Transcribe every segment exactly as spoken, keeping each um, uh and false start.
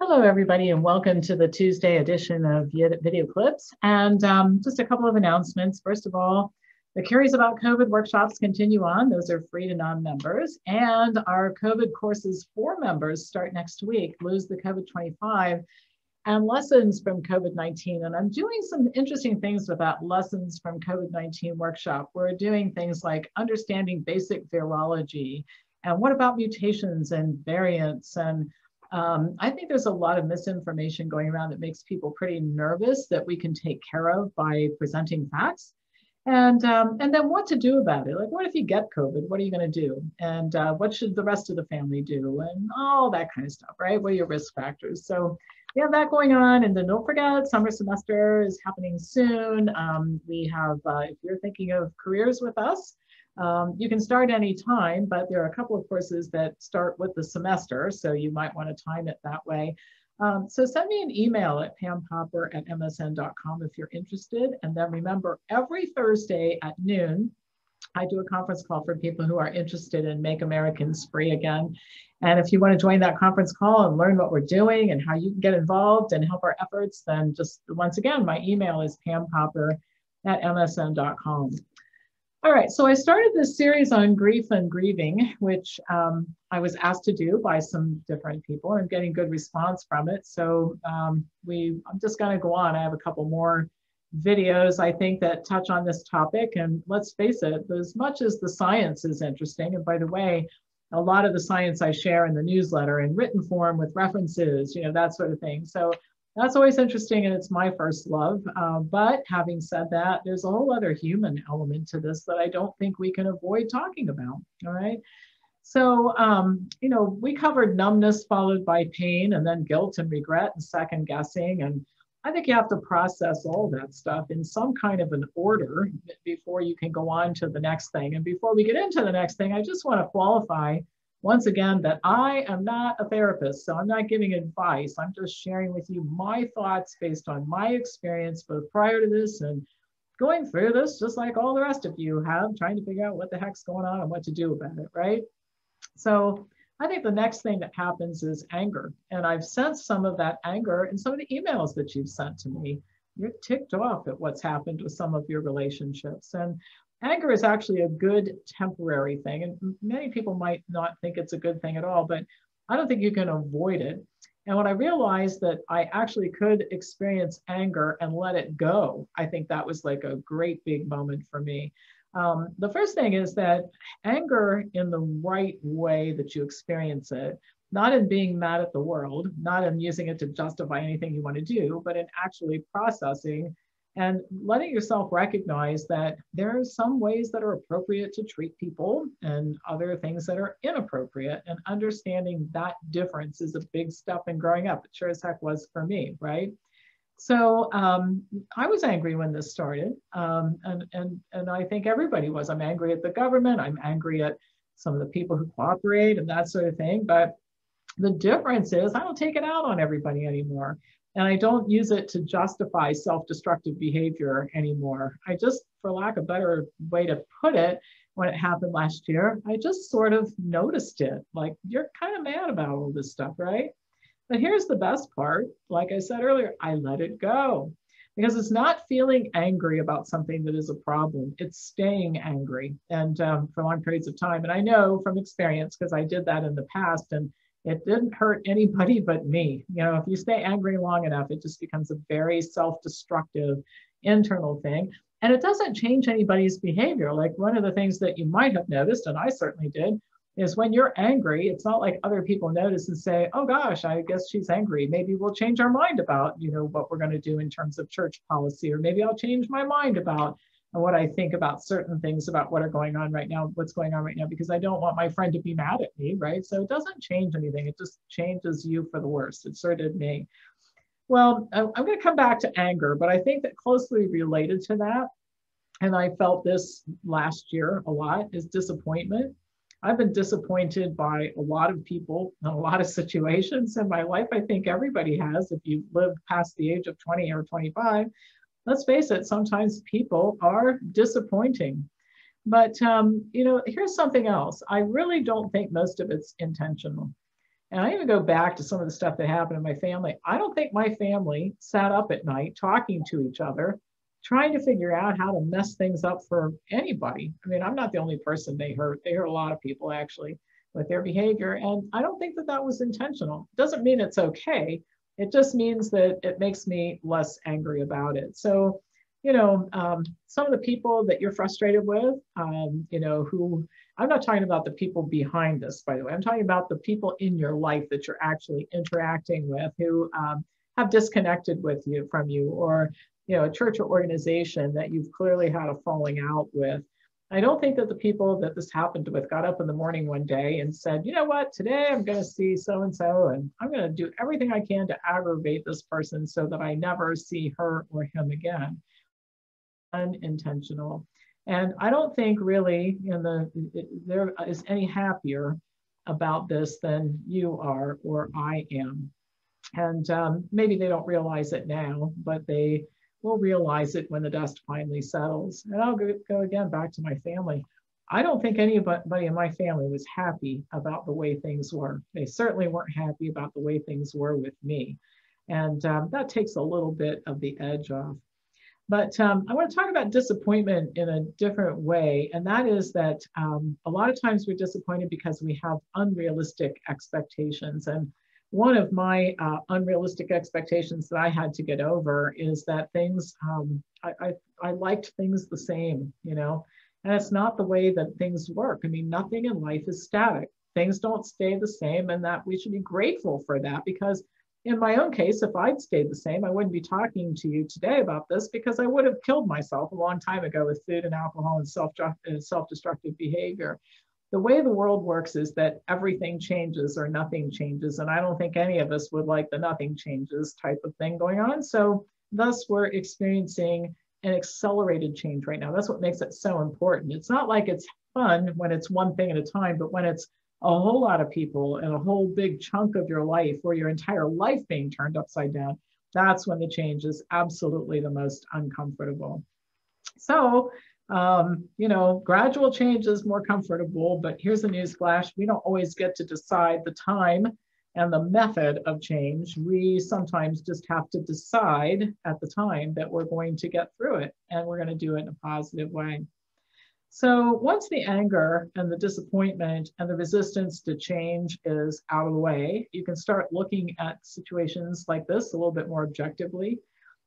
Hello, everybody, and welcome to the Tuesday edition of Video Clips. And um, just a couple of announcements. First of all, the Curious About COVID workshops continue on. Those are free to non-members. And our COVID courses for members start next week, Lose the COVID twenty-five and Lessons from COVID nineteen. And I'm doing some interesting things with that Lessons from COVID nineteen workshop. We're doing things like understanding basic virology and what about mutations and variants and Um, I think there's a lot of misinformation going around that makes people pretty nervous that we can take care of by presenting facts. And, um, and then what to do about it. Like, what if you get COVID? What are you going to do? And uh, what should the rest of the family do? And all that kind of stuff, right? What are your risk factors? So we have that going on. And then don't forget, summer semester is happening soon. Um, we have, uh, if you're thinking of careers with us, Um, you can start any time, but there are a couple of courses that start with the semester, so you might want to time it that way. Um, so send me an email at pam popper at m s n dot com if you're interested. And then remember, every Thursday at noon, I do a conference call for people who are interested in Make Americans Free Again. And if you want to join that conference call and learn what we're doing and how you can get involved and help our efforts, then just once again, my email is pam popper at m s n dot com. All right, so I started this series on grief and grieving, which um, I was asked to do by some different people, and I'm getting good response from it. So um, we, I'm just gonna go on. I have a couple more videos, I think, that touch on this topic. And let's face it, as much as the science is interesting, and by the way, a lot of the science I share in the newsletter in written form with references, you know, that sort of thing. So that's always interesting, and it's my first love. Uh, but having said that, there's a whole other human element to this that I don't think we can avoid talking about, all right? So, um, you know, we covered numbness followed by pain, and then guilt and regret and second guessing. And I think you have to process all that stuff in some kind of an order before you can go on to the next thing. And before we get into the next thing, I just want to qualify once again, that I am not a therapist, so I'm not giving advice. I'm just sharing with you my thoughts based on my experience, both prior to this and going through this, just like all the rest of you have, trying to figure out what the heck's going on and what to do about it, right? So I think the next thing that happens is anger. And I've sensed some of that anger in some of the emails that you've sent to me. You're ticked off at what's happened with some of your relationships. And anger is actually a good temporary thing, and many people might not think it's a good thing at all, but I don't think you can avoid it. And when I realized that I actually could experience anger and let it go, I think that was like a great big moment for me. Um, the first thing is that anger in the right way that you experience it, not in being mad at the world, not in using it to justify anything you want to do, but in actually processing and letting yourself recognize that there are some ways that are appropriate to treat people and other things that are inappropriate, and understanding that difference is a big step in growing up. It sure as heck was for me, right? So um, I was angry when this started, um, and, and, and I think everybody was. I'm angry at the government, I'm angry at some of the people who cooperate and that sort of thing, but the difference is I don't take it out on everybody anymore. And I don't use it to justify self-destructive behavior anymore. I just, for lack of a better way to put it, when it happened last year, I just sort of noticed it. Like, you're kind of mad about all this stuff, right? But here's the best part. Like I said earlier, I let it go. Because it's not feeling angry about something that is a problem. It's staying angry and um, for long periods of time. And I know from experience, because I did that in the past, and it didn't hurt anybody but me. You know, if you stay angry long enough, it just becomes a very self-destructive internal thing. And it doesn't change anybody's behavior. Like, one of the things that you might have noticed, and I certainly did, is when you're angry, it's not like other people notice and say, oh gosh, I guess she's angry. Maybe we'll change our mind about, you know, what we're going to do in terms of church policy, or maybe I'll change my mind about what I think about certain things about what are going on right now, what's going on right now, because I don't want my friend to be mad at me, right? So it doesn't change anything. It just changes you for the worse. It sure did me. Well, I'm going to come back to anger, but I think that closely related to that, and I felt this last year a lot, is disappointment. I've been disappointed by a lot of people in a lot of situations in my life. I think everybody has, if you've lived past the age of twenty or twenty-five. Let's face it, sometimes people are disappointing. But, um, you know, here's something else. I really don't think most of it's intentional. And I even go back to some of the stuff that happened in my family. I don't think my family sat up at night talking to each other, trying to figure out how to mess things up for anybody. I mean, I'm not the only person they hurt. They hurt a lot of people, actually, with their behavior. And I don't think that that was intentional. Doesn't mean it's okay. It just means that it makes me less angry about it. So, you know, um, some of the people that you're frustrated with, um, you know, who, I'm not talking about the people behind this, by the way. I'm talking about the people in your life that you're actually interacting with, who um, have disconnected with you, from you, or, you know, a church or organization that you've clearly had a falling out with. I don't think that the people that this happened with got up in the morning one day and said, you know what, today I'm going to see so-and-so and I'm going to do everything I can to aggravate this person so that I never see her or him again. Unintentional. And I don't think really in the, there is any happier about this than you are or I am. And um, maybe they don't realize it now, but they will realize it when the dust finally settles. And I'll go, go again back to my family. I don't think anybody in my family was happy about the way things were. They certainly weren't happy about the way things were with me. And um, that takes a little bit of the edge off. But um, I want to talk about disappointment in a different way, and that is that um, a lot of times we're disappointed because we have unrealistic expectations. And one of my uh, unrealistic expectations that I had to get over is that things, um, I, I, I liked things the same, you know, and it's not the way that things work. I mean, nothing in life is static. Things don't stay the same, and that we should be grateful for that, because in my own case, if I'd stayed the same, I wouldn't be talking to you today about this, because I would have killed myself a long time ago with food and alcohol and self self-destructive behavior. The way the world works is that everything changes or nothing changes. And I don't think any of us would like the nothing changes type of thing going on. So thus we're experiencing an accelerated change right now. That's what makes it so important. It's not like it's fun when it's one thing at a time, but when it's a whole lot of people and a whole big chunk of your life or your entire life being turned upside down, that's when the change is absolutely the most uncomfortable. So, um, you know, gradual change is more comfortable, but here's a newsflash. We don't always get to decide the time and the method of change. We sometimes just have to decide at the time that we're going to get through it, and we're going to do it in a positive way. So once the anger and the disappointment and the resistance to change is out of the way, you can start looking at situations like this a little bit more objectively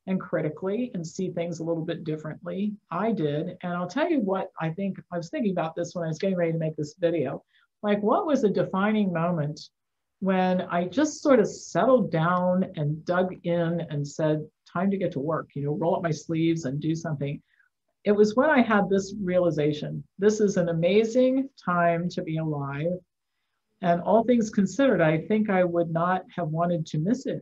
and critically and see things a little bit differently. I did, and I'll tell you what I think. I was thinking about this when I was getting ready to make this video. Like, what was a defining moment when I just sort of settled down and dug in and said, time to get to work, you know, roll up my sleeves and do something. It was when I had this realization, this is an amazing time to be alive. And all things considered, I think I would not have wanted to miss it.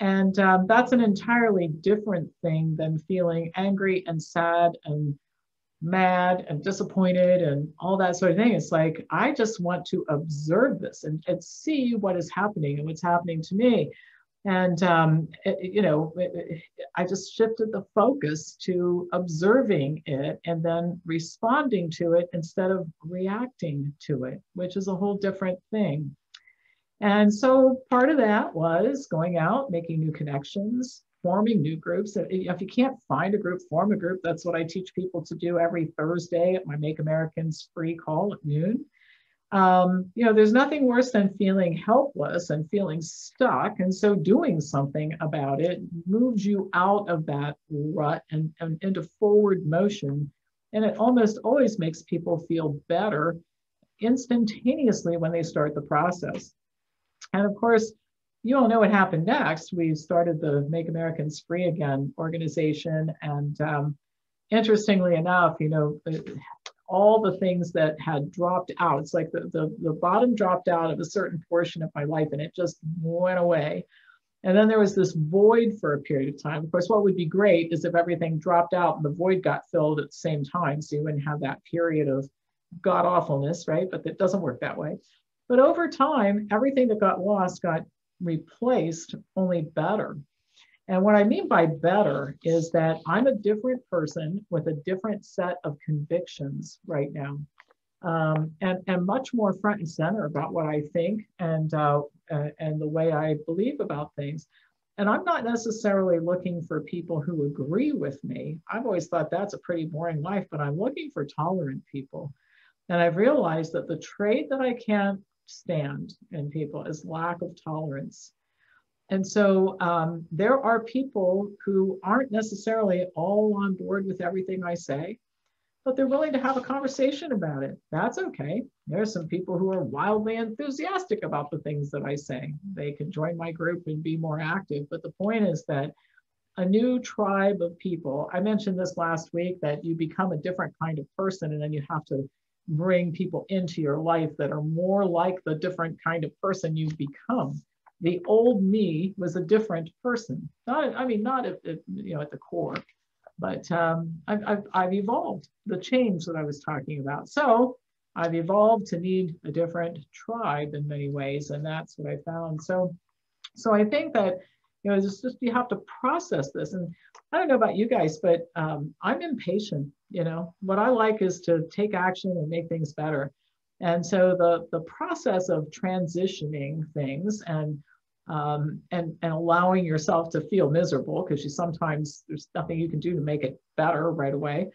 And um, that's an entirely different thing than feeling angry and sad and mad and disappointed and all that sort of thing. It's like, I just want to observe this and, and see what is happening and what's happening to me. And, um, it, you know, it, it, I just shifted the focus to observing it and then responding to it instead of reacting to it, which is a whole different thing. And so part of that was going out, making new connections, forming new groups. If you can't find a group, form a group. That's what I teach people to do every Thursday at my Make Americans Free call at noon. Um, you know, there's nothing worse than feeling helpless and feeling stuck. And so doing something about it moves you out of that rut and, and into forward motion. And it almost always makes people feel better instantaneously when they start the process. And of course, you all know what happened next. We started the Make Americans Free Again organization. And um, interestingly enough, you know, it, all the things that had dropped out. It's like the, the, the bottom dropped out of a certain portion of my life and it just went away. And then there was this void for a period of time. Of course, what would be great is if everything dropped out and the void got filled at the same time. So you wouldn't have that period of god awfulness, right? But that doesn't work that way. But over time, everything that got lost got replaced, only better. And what I mean by better is that I'm a different person with a different set of convictions right now. um, and, and much more front and center about what I think and, uh, uh, and the way I believe about things. And I'm not necessarily looking for people who agree with me. I've always thought that's a pretty boring life, but I'm looking for tolerant people. And I've realized that the trait that I can't stand in people is lack of tolerance. And so um, there are people who aren't necessarily all on board with everything I say, but they're willing to have a conversation about it. That's okay. There are some people who are wildly enthusiastic about the things that I say. They can join my group and be more active. But the point is that a new tribe of people, I mentioned this last week, that you become a different kind of person, and then you have to bring people into your life that are more like the different kind of person you've become. The old me was a different person. Not, I mean, not at, at, you know, at the core, but um, I've, I've, I've evolved, the change that I was talking about. So I've evolved to need a different tribe in many ways, and that's what I found. So, so I think that, you know, it's just, you have to process this. And I don't know about you guys, but um, I'm impatient. You know, what I like is to take action and make things better. And so the, the process of transitioning things and, um, and, and allowing yourself to feel miserable, because you sometimes there's nothing you can do to make it better right away.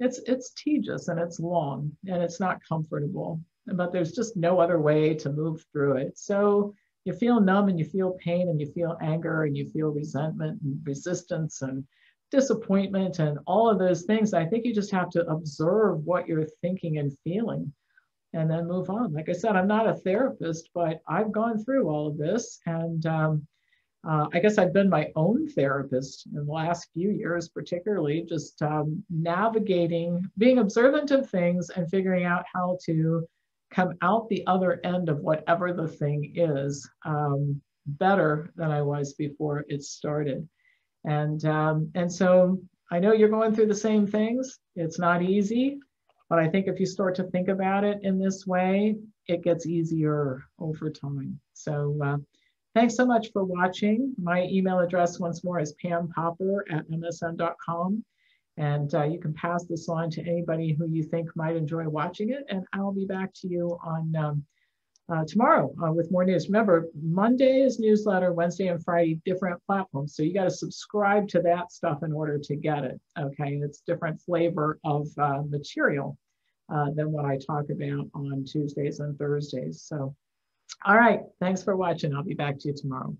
It's, it's tedious and it's long and it's not comfortable, but there's just no other way to move through it. So you feel numb and you feel pain and you feel anger and you feel resentment and resistance and disappointment and all of those things. I think you just have to observe what you're thinking and feeling, and then move on. Like I said, I'm not a therapist, but I've gone through all of this. And um, uh, I guess I've been my own therapist in the last few years, particularly just um, navigating, being observant of things and figuring out how to come out the other end of whatever the thing is um, better than I was before it started. And, um, and so I know you're going through the same things. It's not easy. But I think if you start to think about it in this way, it gets easier over time. So uh, thanks so much for watching. My email address once more is pam popper at m s n dot com. And uh, you can pass this on to anybody who you think might enjoy watching it. And I'll be back to you on um, uh, tomorrow uh, with more news. Remember, Monday is newsletter, Wednesday and Friday, different platforms. So you got to subscribe to that stuff in order to get it. Okay, and it's different flavor of uh, material. Uh, than what I talk about on Tuesdays and Thursdays. So, all right, thanks for watching. I'll be back to you tomorrow.